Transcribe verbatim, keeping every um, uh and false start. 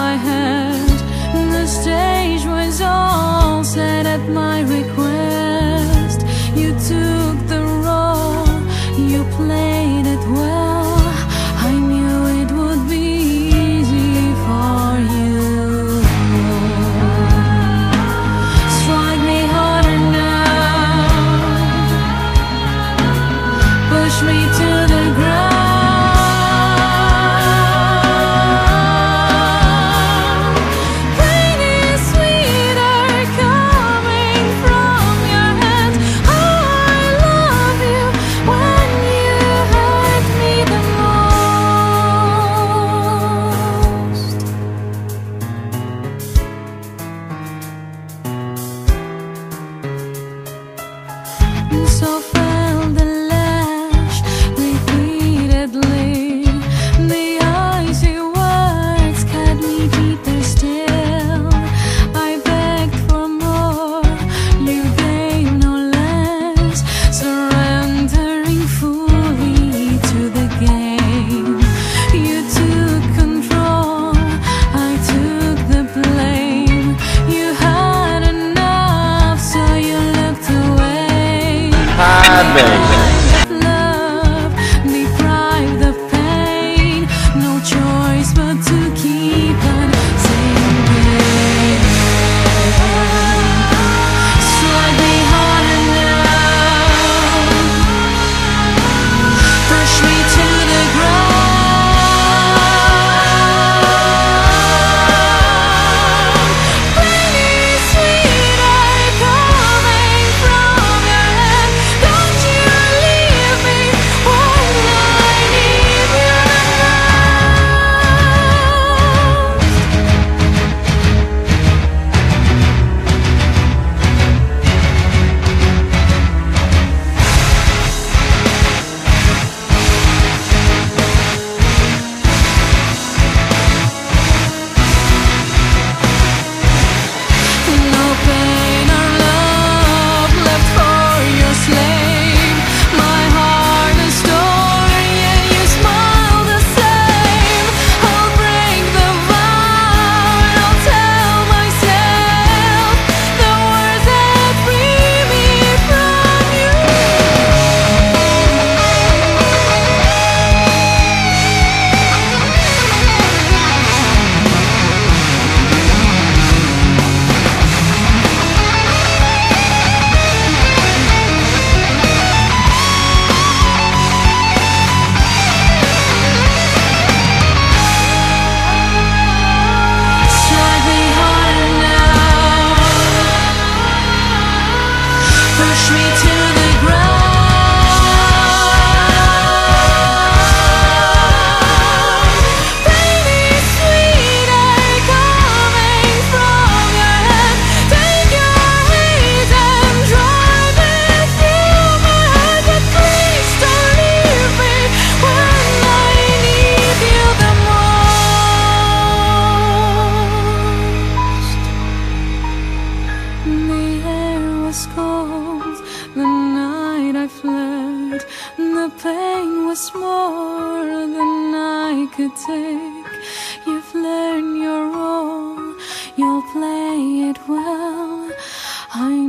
my hand. The stage was all set at my request. You took the role, you played it well. I knew it would be easy for you. Strike me harder now, push me to the ground. So fell the lash repeatedly. The icy words cut me deeper still. I begged for more, you gave no less, surrendering fully to the game. You took control, I took the blame. You had enough, so you looked away. Love deprived of pain, no choice but to keep on singing. Strike me harder now, push me to the ground. Plenty sweeter coming from your head. Push me to the ground. Baby, sweeter coming from your head. Take your heat and drive it through my head. But please don't leave me when I need you the most. The air was cold. The night I fled, the pain was more than I could take. You've learned your role, you'll play it well. I